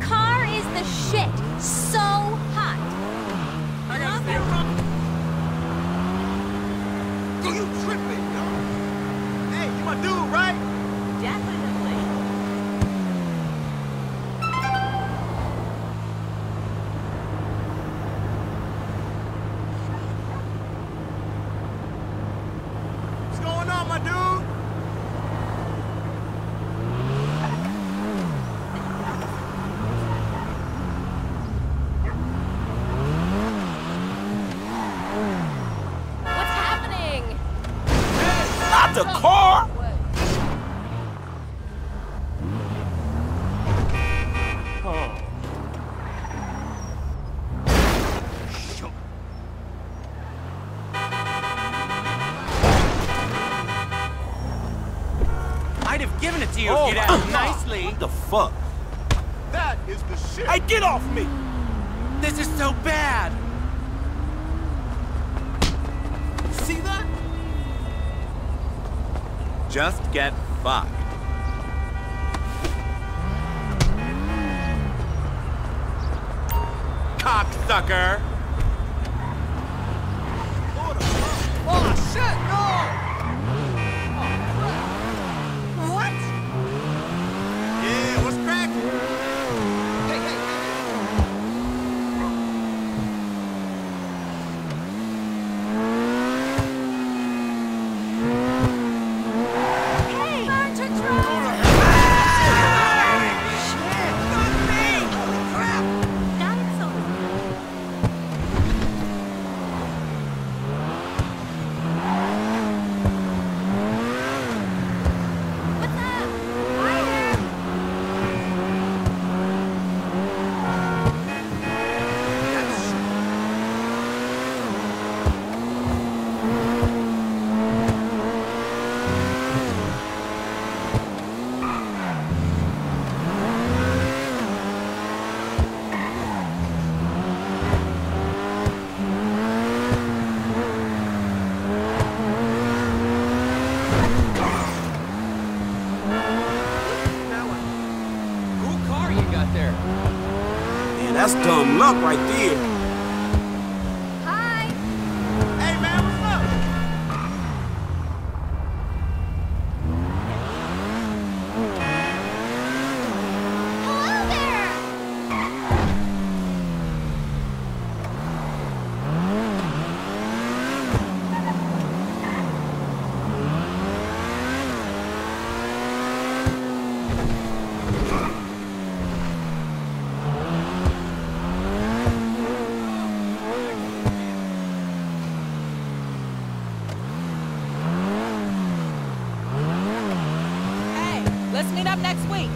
car is the shit. So hot. I gotta stay around. Yo, you tripping, yo. Hey, you my dude, right? Definitely. What's going on, my dude? The car? Oh. I'd have given it to you. Oh, get out nicely. What the fuck? That is the shit. Hey, get off me! This is so bad. See that? Just get fucked. Cocksucker! Oh, shit, no! Oh, what? Yeah, what's cracking? Man, that's dumb luck right there. Hi. Hey, man, what's Let's meet up next week.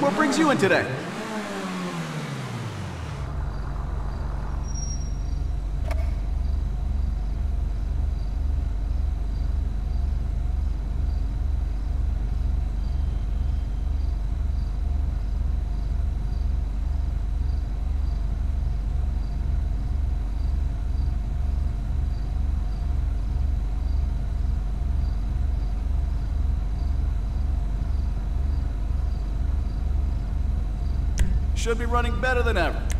What brings you in today? should be running better than ever.